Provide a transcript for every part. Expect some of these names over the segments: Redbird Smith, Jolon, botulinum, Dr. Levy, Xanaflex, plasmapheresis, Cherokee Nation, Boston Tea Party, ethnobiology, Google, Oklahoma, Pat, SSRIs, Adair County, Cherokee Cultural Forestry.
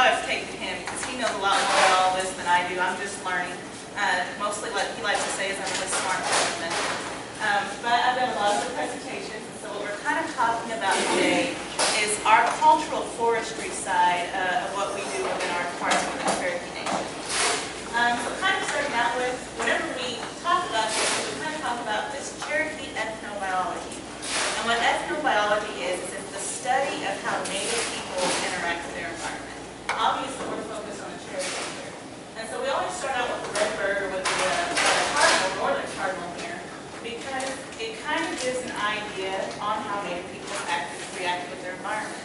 lot of take to him because he knows a lot more about all this than I do. I'm just learning. Mostly what he likes to say is I'm really smart person. But I've done a lot of the presentations, and so what we're kind of talking about today is our cultural forestry side of what we do within our department of the Cherokee Nation. So kind of starting out with, whenever we talk about this, we kind of talk about this Cherokee ethnobiology. And what ethnobiology is it's the study of how Native people interact with their environment. Obviously, we're focused on the Cherokee here. And so we always start out with the red bird or with the cardinal, northern cardinal here, because it kind of gives an idea on how Native people react with their environment.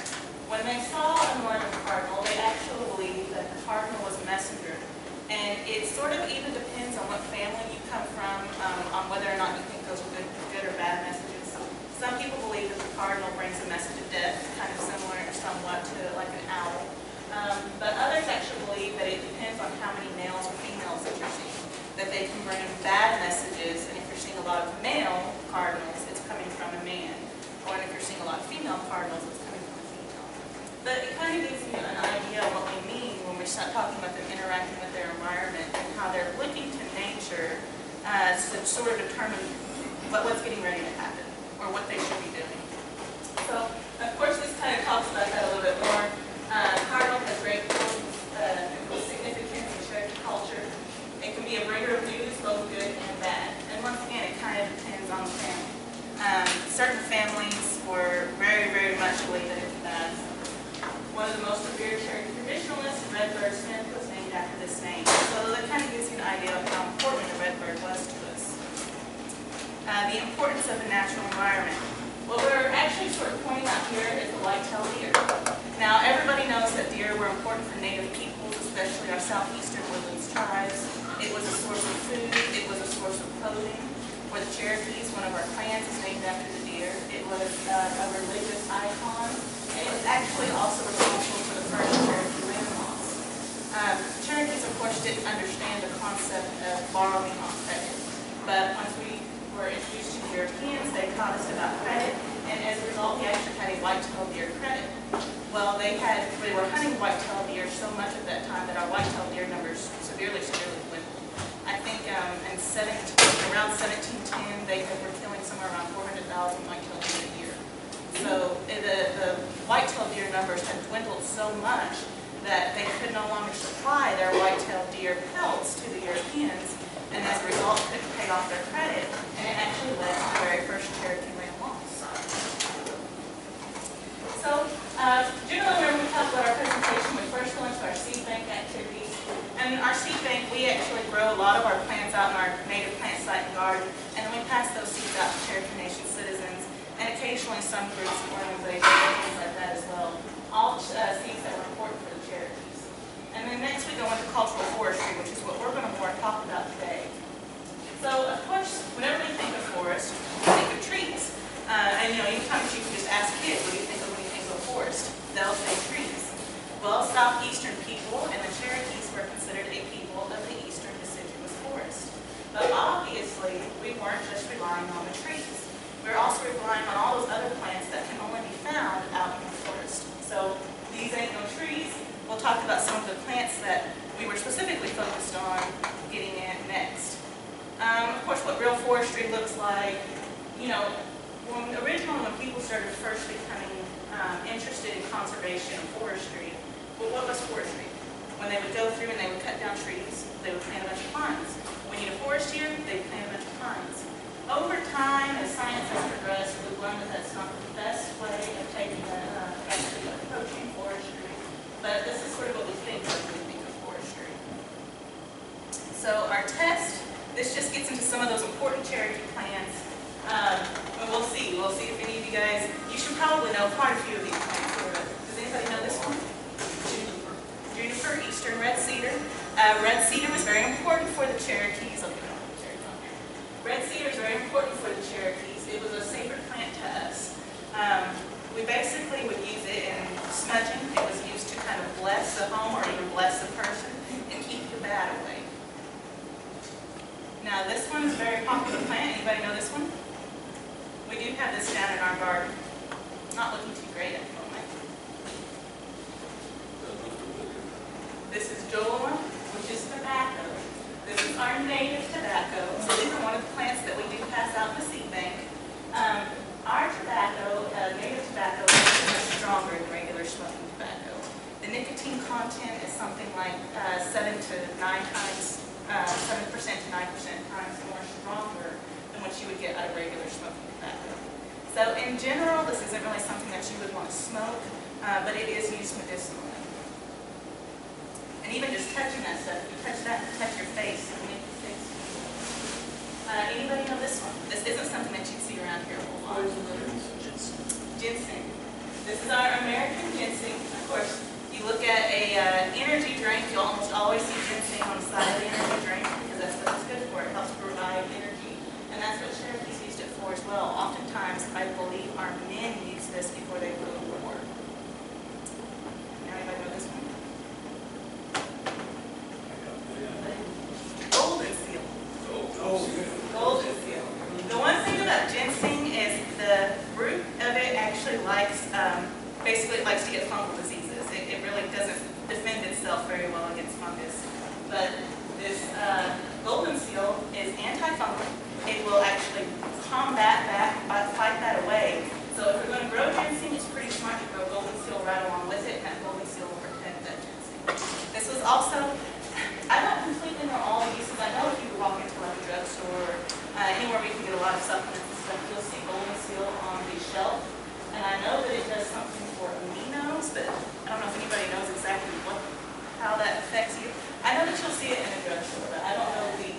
When they saw a northern cardinal, they actually believed that the cardinal was a messenger. And it sort of even depends on what family you come from, on whether or not you think those are good or bad messages. Some people believe that the cardinal brings a message of death, kind of similar or somewhat to like an owl. But others actually believe that it depends on how many males or females that you're seeing, that they can bring bad messages, and if you're seeing a lot of male cardinals, it's coming from a man. Or if you're seeing a lot of female cardinals, it's coming from a female. But it kind of gives you an idea of what we mean when we start talking about them interacting with their environment and how they're looking to nature to sort of determine what's getting ready to happen or what they should be doing. So, of course, this kind of talks about that a little bit more. Cardinal has great significance in Cherokee culture. It can be a bringer of news, both good and bad. And once again, it kind of depends on the family. Certain families were very, very much believed that it's bad. One of the most revered Cherokee traditionalists, Redbird Smith, was named after this name. So that kind of gives you an idea of how important the redbird was to us. The importance of the natural environment. What we're actually sort of pointing out here is the white-tailed deer. Now, everybody knows that deer were important for Native peoples, especially our southeastern woodlands tribes. It was a source of food. It was a source of clothing. For the Cherokees, one of our clans is named after the deer. It was a religious icon, and it was actually also responsible for the first Cherokee land laws. Cherokees, of course, didn't understand the concept of borrowing on credit, but once we were introduced to the Europeans, they taught us about credit, and as a result, we actually had a white-tailed deer credit. Well, they were hunting white-tailed deer so much at that time that our white-tailed deer numbers severely dwindled. I think around 1710, they were killing somewhere around 400,000 white-tailed deer a year. So the white-tailed deer numbers had dwindled so much that they could no longer supply their white-tailed deer pelts to the Europeans, and as a result, couldn't pay off their credit, and it actually led to the very first Cherokee land loss. So generally, when we talk about our presentation, we first go into our seed bank activities. And our seed bank, we actually grow a lot of our plants out in our native plant site and garden, and then we pass those seeds out to Cherokee Nation citizens, and occasionally some groups and organizations and things like that as well. All seeds that were important for the Cherokees. And then next we go into cultural forestry, which is what we're going to more talk about today. So of course, whenever we think of forest, we think of trees. And you know, sometimes you can just ask kids, what do you think of when you think of forest? They'll say trees. Well, southeastern people and the Cherokees were considered a people of the eastern deciduous forest. But obviously, we weren't just relying on the trees. We were also relying on all those other plants that can only be found out in the forest. So these ain't no trees. We'll talk about some of the plants that we were specifically focused on getting in next. Of course, what real forestry looks like, you know, when people started first becoming interested in conservation and forestry, well, what was forestry? When they would go through and they would cut down trees, they would plant a bunch of pines. We need a forest here, they would plant a bunch of pines. Over time, as science has progressed, we've learned that that's not the best way of taking actually approaching forestry. But this is sort of what we think of when we think of forestry. So our test, this just gets into some of those important Cherokee plants. But we'll see. We'll see if any of you guys, you should probably know quite a few of these plants. Does anybody know this one? Juniper, eastern red cedar. Red cedar was very important for the Cherokees. I'll put the Cherokees on here. Red cedar is very important for the Cherokees. It was a sacred plant to us. We basically would use it in smudging. It was used to kind of bless the home or even bless the person and keep the bad away. Now this one is a very popular plant. Anybody know this one? We do have this down in our garden. Not looking too great at the moment. This is Jolon, which is tobacco. This is our native tobacco. So these are one of the plants that we do pass out in the seed bank. Our tobacco, native tobacco, is much stronger than regular smoking tobacco. The nicotine content is something like 7% to 9% times more stronger than what you would get out of regular smoking tobacco. So in general, this isn't really something that you would want to smoke, but it is used medicinally. And even just touching that stuff, you touch that, touch your face, and make your face. Anybody know this one? This isn't something that you'd see around here a whole lot. Ginseng. This is our American ginseng. Of course, you look at a energy drink, you'll almost always see ginseng on the side of the energy drink because that's what it's good for. It helps provide energy, and that's what Cherokees used it for as well. Oftentimes, I believe our men use this before they go to war. Now, anybody know this one? Golden seal. The one thing about ginseng is the root of it actually likes, basically it likes to get fungal diseases. It really doesn't defend itself very well against fungus. But this golden seal is antifungal. It will actually combat that, fight that away. So if we're going to grow ginseng, it's pretty smart to grow golden seal right along with it, and that golden seal will protect that ginseng. This was also, I don't completely know all the uses. I know if you walk into like a drugstore, anywhere we can get a lot of supplements and stuff, you'll see golden seal on the shelf. And I know that it does something for aminos, but I don't know if anybody knows exactly how that affects you. I know that you'll see it in a drugstore, but I don't know the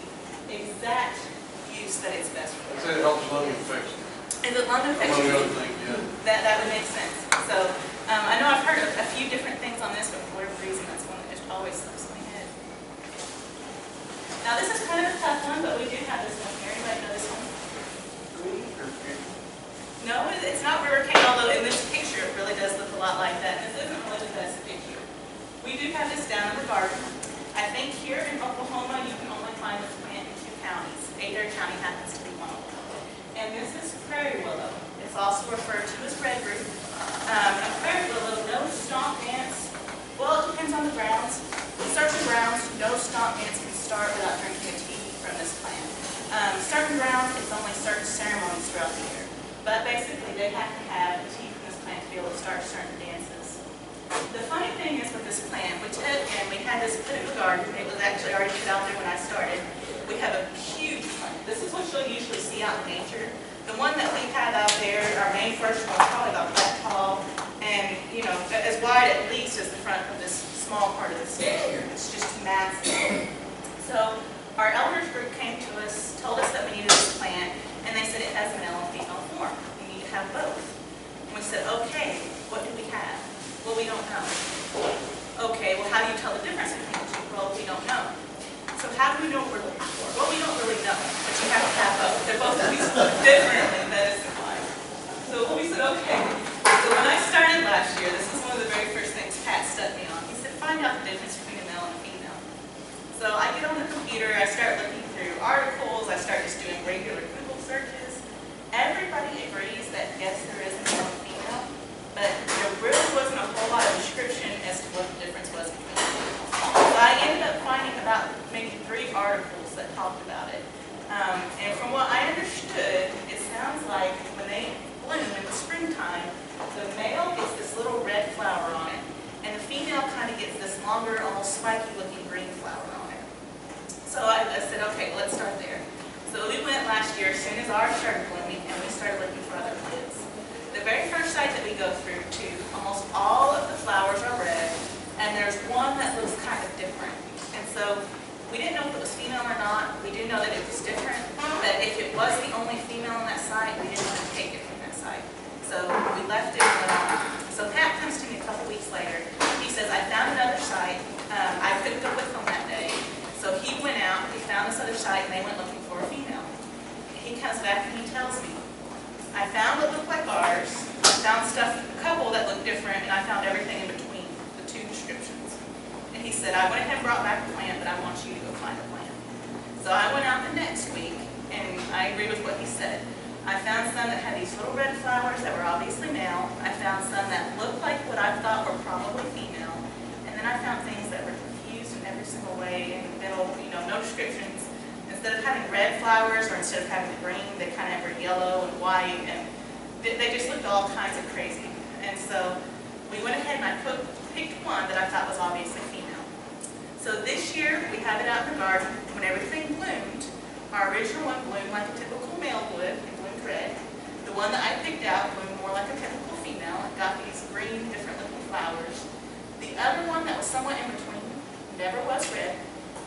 exact use that it's best for. So it helps lung infection. Is it lung infection? Among other things, yeah. That would make sense. So I know I've heard of a few different things on this, but for whatever reason, that's one that just always slips my head. Now this is kind of a tough one, but we do have this one here. Anybody know this one? Green or cane? No, it's not river cane, although in this picture it really does look a lot like that. And this isn't really the best picture. We do have this down in the garden. I think here in Oklahoma you can only find this plant in 2 counties. Adair County happens to be one of them. And this is prairie willow. It's also referred to as red root. And prairie willow, no stomp ants. Well, it depends on the grounds. Certain grounds, no stomp ants can start without drinking a tea from this plant. Certain grounds, it's only certain ceremonies throughout the year. But basically, they have to have a tea from this plant to be able to start certain dances. The funny thing is with this plant, we took and we had this put in the garden. It was actually already put out there when I started. We have a huge plant. This is what you'll usually see out in nature. The one that we had out there, our main first one, is probably about that tall and, you know, as wide at least as the front of this small part of the stage here. It's just massive. So our elders group came to us, told us that we needed this plant, and they said it has a male and female form. We need to have both. And we said, okay, what do we have? Well, we don't know. Okay, well, how do you tell the difference between the two? Well, we don't know. So how do we know what we're looking for? Well, we don't really know, but you have to have both. They're both used differently in medicine-wise. So we said, okay. So when I started last year, this is one of the very first things Pat stuck me on. He said, find out the difference between a male and a female. So I get on the computer, I start looking through articles, I start just doing regular Google searches. Everybody agrees that yes, there is a male and female, but there really wasn't a whole lot of description as to what the difference was between them. So I ended up finding about maybe 3 articles that talked about it. And from what I understood, it sounds like when they bloom in the springtime, the male gets this little red flower on it, and the female kind of gets this longer, almost spiky-looking green flower on it. So I said, okay, let's start there. So we went last year as soon as ours started blooming, and we started looking for other plants. The very first site that we go through to, almost all of the flowers are red, and there's one that looks kind of different. And so we didn't know if it was female or not. We do know that it was different, but if it was the only female on that site, we didn't want to take it from that site. So we left it alone. So Pat comes to me a couple weeks later. He says, I found another site. I couldn't go with them that day. So he went out, he found this other site, and they went looking for a female. He comes back and he tells me, I found what looked like ours, I found stuff, a couple that looked different, and I found everything in between the 2 descriptions. And he said, I went ahead and brought back a plant, but I want you to go find a plant. So I went out the next week, and I agreed with what he said. I found some that had these little red flowers that were obviously male. I found some that looked like what I thought were probably female. And then I found things that were confusing. single way in the middle, you know, no descriptions. Instead of having red flowers or instead of having green, they kind of were yellow and white, and they just looked all kinds of crazy. And so we went ahead and I picked one that I thought was obviously female. So this year we have it out in the garden. When everything bloomed, our original one bloomed like a typical male would. It bloomed red. The one that I picked out bloomed more like a typical female and got these green, different looking flowers. The other one that was somewhat in between never was red.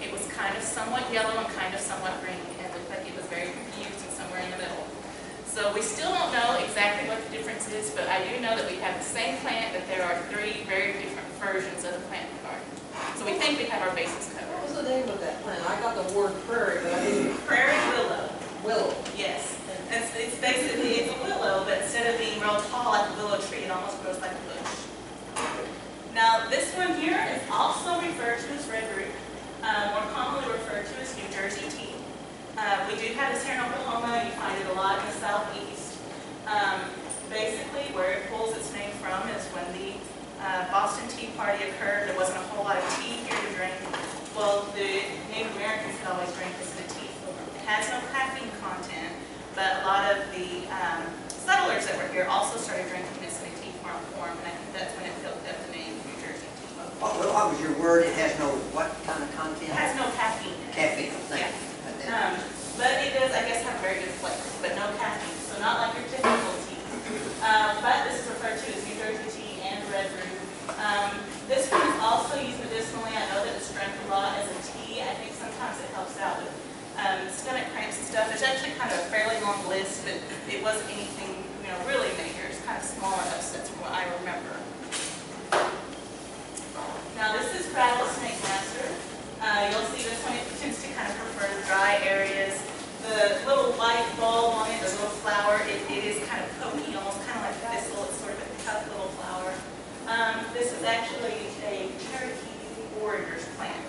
It was kind of somewhat yellow and kind of somewhat green, and looked like it was very confused and somewhere in the middle. So we still don't know exactly what the difference is, but I do know that we have the same plant, that there are three very different versions of the plant in the garden. So we think we have our bases covered. What was the name of that plant? I got the word prairie, but I didn't. Prairie willow. Willow. Yes. It's basically, it's a willow, but instead of being real tall like a willow tree, it almost grows like a bush. Now this one here is also referred to as red root, more commonly referred to as New Jersey tea. We do have this here in Oklahoma. You find it a lot in the southeast. Basically, where it pulls its name from is when the Boston Tea Party occurred. There wasn't a whole lot of tea here to drink. Well, the Native Americans could always drink this as a tea. It has no caffeine content, but a lot of the settlers that were here also started drinking this in a tea form, and I think that's when it filled up the name New Jersey tea. What was your word? It has no what kind of content? It has no caffeine. Caffeine, thank you. But it does, I guess, have a very good flavor, but no caffeine, so not like your typical tea. But this is referred to as New Jersey tea and red root. This one is also used medicinally. I know that it's drank a lot as a tea. I think sometimes it helps out with stomach cramps and stuff. There's actually kind of a fairly long list, but it wasn't anything, you know, really major. It's kind of smaller upsets from what I remember. Now this is rattlesnake master. You'll see this one, it tends to kind of prefer dry areas. The little white bulb on it, the little flower, it is kind of pokey, almost kind of like a thistle. It's sort of a tough little flower. This is actually a Cherokee warrior's plant.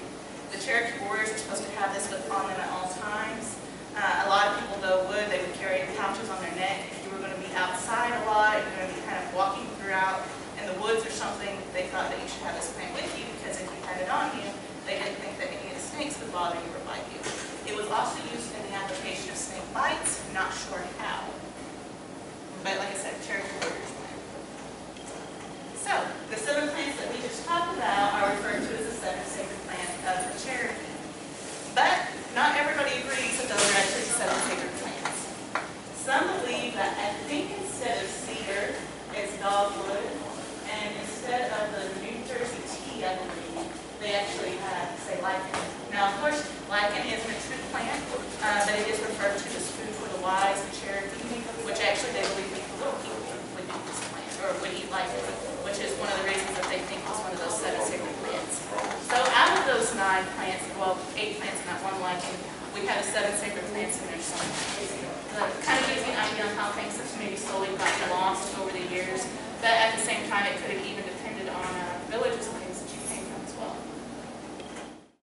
The Cherokee warriors are supposed to have this on them at all times. A lot of people though would. They would carry pouches on their neck. If you were going to be outside a lot, if you're going to be kind of walking throughout in the woods or something, they thought that you should have this plant with you, because if you had it on you, they didn't think that any of the snakes would bother you or bite you. It was also used in the application of snake bites, not sure how. But like I said, Cherokee warriors plant. So, the 7 plants that we just talked about are referred to as the 7 sacred plants of the Cherokee. But not everybody agrees that those are actually 7 sacred plants. Some believe that, I think, instead of cedar, it's dogwood, and instead of the New Jersey tea, I believe, they actually say lichen. Now, of course, lichen is a true plant, but it is referred to as food for the wise, the Cherokee, which actually they believe little people would eat this plant, or would eat lichen, which is one of the reasons that they think it's one of those 7 sacred plants. So out of those 9 plants, well, 8 plants and not 1 lichen, we have 7 sacred plants in there somewhere. It kind of gives me an idea on how things have maybe slowly gotten lost over the years, but at the same time, it could have even depended on villages.